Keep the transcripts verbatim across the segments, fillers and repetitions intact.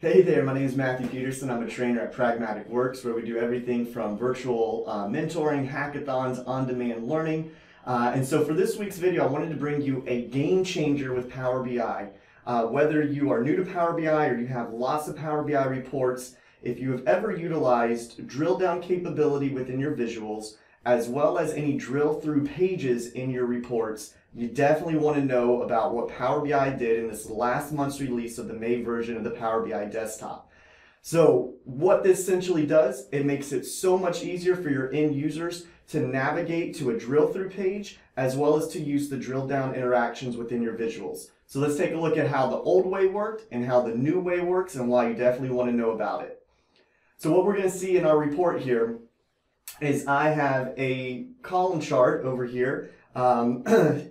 Hey there, my name is Matthew Peterson. I'm a trainer at Pragmatic Works, where we do everything from virtual uh, mentoring, hackathons, on-demand learning. Uh, and so for this week's video, I wanted to bring you a game changer with Power B I. Uh, whether you are new to Power B I or you have lots of Power B I reports, if you have ever utilized drill down capability within your visuals, as well as any drill through pages in your reports, you definitely want to know about what Power B I did in this last month's release of the May version of the Power B I Desktop. So what this essentially does, it makes it so much easier for your end users to navigate to a drill through page, as well as to use the drill down interactions within your visuals. So let's take a look at how the old way worked and how the new way works and why you definitely want to know about it. So what we're going to see in our report here is I have a column chart over here um,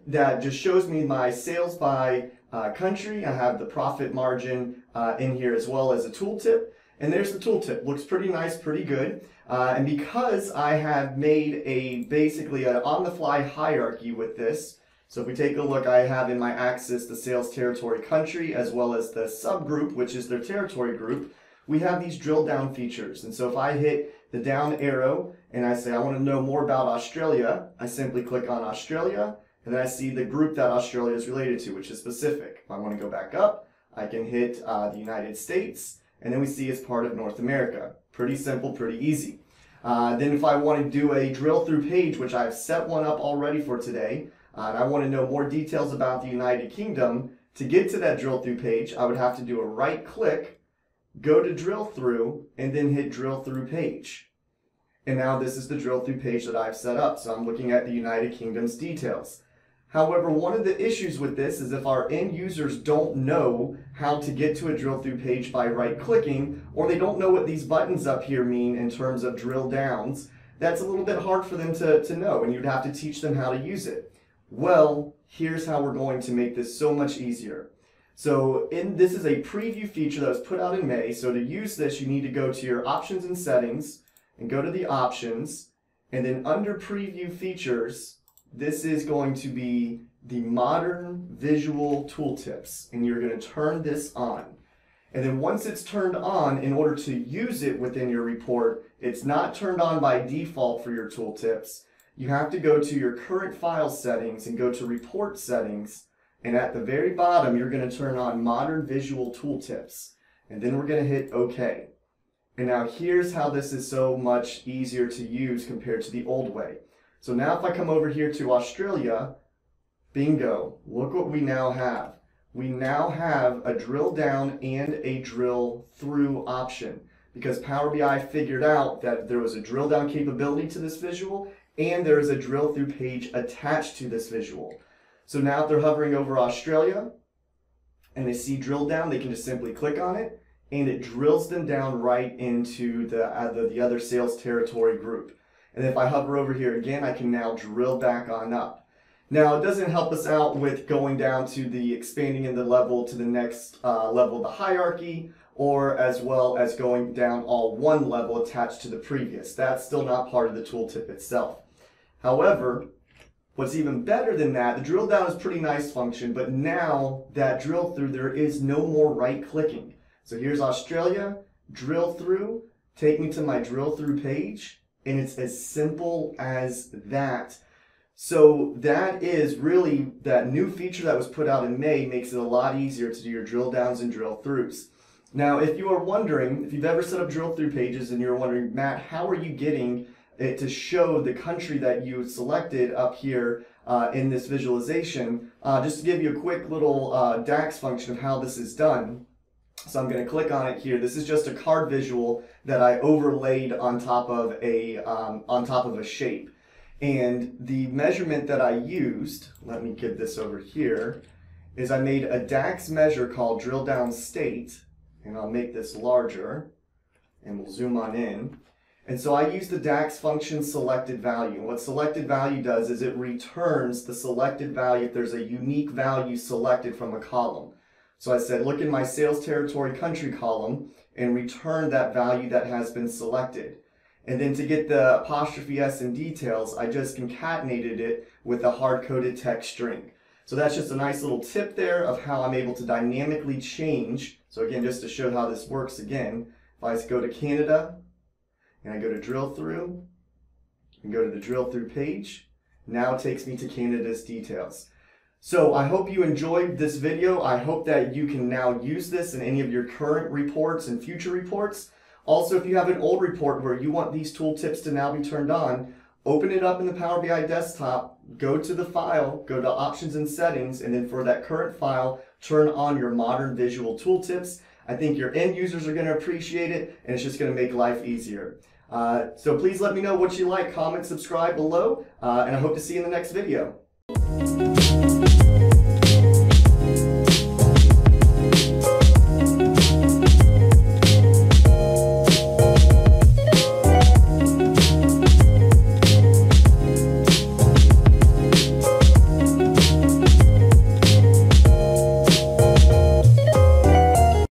that just shows me my sales by uh, country. I have the profit margin uh, in here, as well as a tooltip. And there's the tooltip. Looks pretty nice, pretty good. Uh, and because I have made a basically an on-the-fly hierarchy with this, so if we take a look, I have in my axis the sales territory country, as well as the subgroup, which is their territory group. We have these drill down features. And so if I hit the down arrow and I say I want to know more about Australia, I simply click on Australia, and then I see the group that Australia is related to, which is Pacific. If I want to go back up, I can hit uh, the United States, and then we see it's part of North America. Pretty simple, pretty easy. Uh, then if I want to do a drill through page, which I've set one up already for today, uh, and I want to know more details about the United Kingdom, to get to that drill through page, I would have to do a right click, go to drill through, and then hit drill through page. And now this is the drill through page that I've set up. So I'm looking at the United Kingdom's details. However, one of the issues with this is if our end users don't know how to get to a drill through page by right clicking, or they don't know what these buttons up here mean in terms of drill downs, that's a little bit hard for them to, to know, and you'd have to teach them how to use it. Well, here's how we're going to make this so much easier. So in, this is a preview feature that was put out in May. So to use this, you need to go to your options and settings and go to the options, and then under preview features, this is going to be the modern visual tooltips, and you're going to turn this on. And then once it's turned on, in order to use it within your report, it's not turned on by default for your tooltips. You have to go to your current file settings and go to report settings. And at the very bottom, you're going to turn on modern visual tooltips, and then we're going to hit OK. And now here's how this is so much easier to use compared to the old way. So now if I come over here to Australia, bingo, look what we now have. We now have a drill down and a drill through option, because Power B I figured out that there was a drill down capability to this visual, and there is a drill through page attached to this visual. So now if they're hovering over Australia and they see drill down, they can just simply click on it, and it drills them down right into the, uh, the, the other sales territory group. And if I hover over here again, I can now drill back on up. Now, it doesn't help us out with going down to the expanding in the level to the next uh, level of the hierarchy, or as well as going down all one level attached to the previous. That's still not part of the tooltip itself. However, what's even better than that, the drill down is a pretty nice function, but now that drill through, there is no more right clicking. So here's Australia, drill through, take me to my drill through page, and it's as simple as that. So that is really, that new feature that was put out in May makes it a lot easier to do your drill downs and drill throughs. Now, if you are wondering, if you've ever set up drill through pages and you're wondering, Matt, how are you getting it to show the country that you selected up here uh, in this visualization, uh, just to give you a quick little uh, DAX function of how this is done. So I'm going to click on it here. This is just a card visual that I overlaid on top of a um, on top of a shape, and the measurement that I used, let me get this over here, is I made a DAX measure called drill down state, and I'll make this larger, and we'll zoom on in. And so I use the DAX function selected value. What selected value does is it returns the selected value if there's a unique value selected from a column. So I said, look in my sales territory country column and return that value that has been selected. And then to get the apostrophe S in details, I just concatenated it with a hard-coded text string. So that's just a nice little tip there of how I'm able to dynamically change. So again, just to show how this works again, if I go to Canada and I go to drill through and go to the drill through page, now it takes me to Canada's details. So I hope you enjoyed this video. I hope that you can now use this in any of your current reports and future reports. Also, if you have an old report where you want these tooltips to now be turned on, open it up in the Power B I desktop, go to the file, go to options and settings, and then for that current file, turn on your modern visual tooltips. I think your end users are going to appreciate it, and it's just going to make life easier. Uh, so please let me know what you like, comment, subscribe below, uh, and I hope to see you in the next video.